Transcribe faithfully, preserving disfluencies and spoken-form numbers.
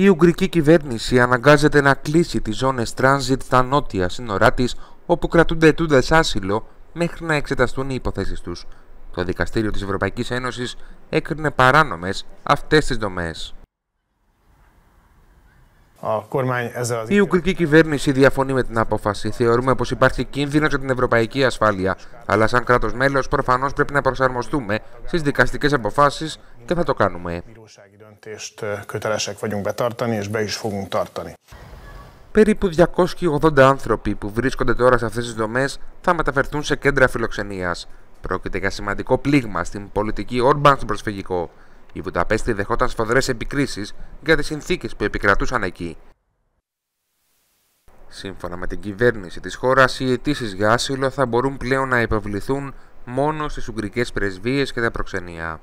Η Ουγγρική κυβέρνηση αναγκάζεται να κλείσει τις ζώνες τράνζιτ στα νότια σύνορά της, όπου κρατούνται αιτούντες άσυλο μέχρι να εξεταστούν οι υποθέσεις τους. Το Δικαστήριο της Ευρωπαϊκής Ένωσης έκρινε παράνομες αυτές τις δομές. Η Ουγγρική κυβέρνηση διαφωνεί με την απόφαση. Θεωρούμε πως υπάρχει κίνδυνος για την ευρωπαϊκή ασφάλεια, αλλά σαν κράτος μέλος προφανώς πρέπει να προσαρμοστούμε στις δικαστικές αποφάσεις και θα το κάνουμε. Περίπου διακόσιοι ογδόντα άνθρωποι που βρίσκονται τώρα σε αυτές τις δομές θα μεταφερθούν σε κέντρα φιλοξενίας. Πρόκειται για σημαντικό πλήγμα στην πολιτική Όρμπαν στο προσφυγικό. Η Βουδαπέστη δεχόταν σφοδρές επικρίσεις για τις συνθήκες που επικρατούσαν εκεί. Σύμφωνα με την κυβέρνηση της χώρας, οι αιτήσεις για άσυλο θα μπορούν πλέον να υποβληθούν μόνο στις ουγγρικές πρεσβείες και τα προξενία.